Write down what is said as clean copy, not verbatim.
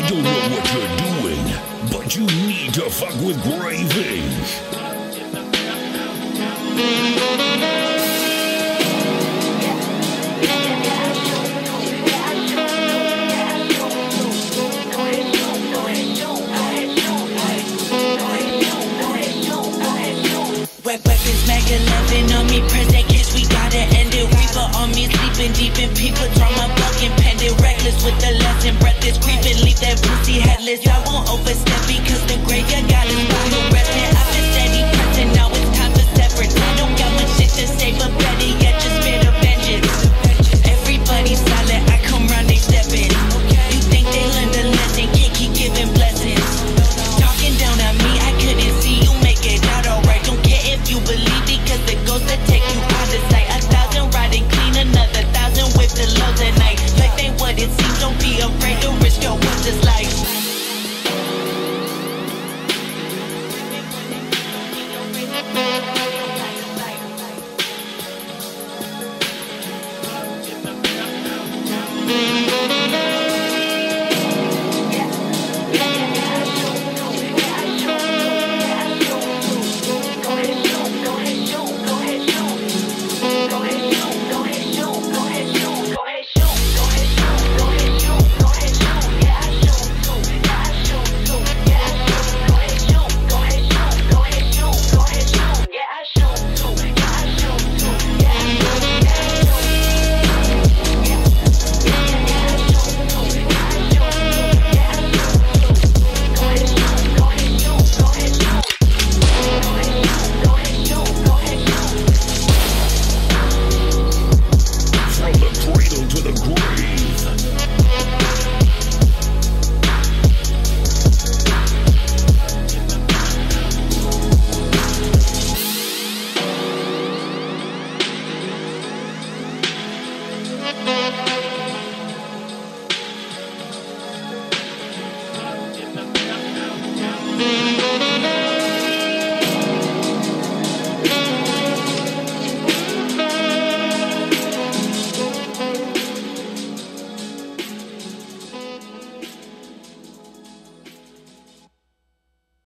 I don't know what you're doing, but you need to fuck with Graven. Weapons, mega loving on me, press that catch, we gotta end it. Reaper on me, sleeping deep in people, drama, bucking, pendant, reckless with the lesson, breathless, creeping, leave that pussy headless. I won't overstep because the graveyard got us by the reppin'. I've been steady pressing, now it's time for severance. I don't got much shit to say, but better yet, just spit a vengeance. Everybody silent, I come round, they steppin'. You think they learned a lesson, can't keep giving blessings. Talking down on me, I couldn't see you make it out alright, don't care if you believe me, cause the ghosts that take you out of sight. 1,000 riding clean, another 1,000 with the low tonight. Like they what it seems, don't be afraid to risk your wildest life.